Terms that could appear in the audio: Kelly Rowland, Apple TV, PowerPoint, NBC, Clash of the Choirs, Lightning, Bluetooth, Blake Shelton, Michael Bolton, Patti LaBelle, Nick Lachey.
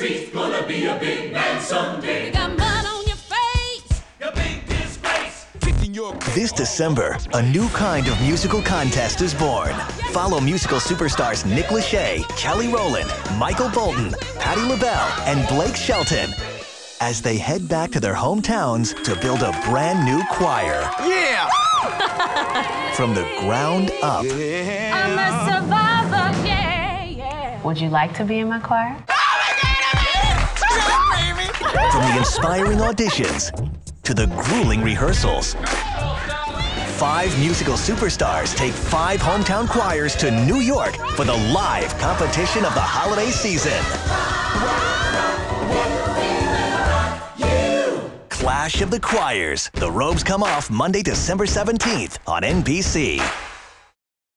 streets, gonna be a big man someday. You got mud on your face, your big disgrace. This December, a new kind of musical contest is born. Follow musical superstars Nick Lachey, Kelly Rowland, Michael Bolton, Patti LaBelle, and Blake Shelton as they head back to their hometowns to build a brand new choir. Yeah! From the ground up. Yeah. I'm a survivor, yeah, yeah. Would you like to be in my choir? Oh my God, I'm in! From the inspiring auditions to the grueling rehearsals, five musical superstars take five hometown choirs to New York for the live competition of the holiday season. Clash of the Choirs. The robes come off Monday, December 17th on NBC.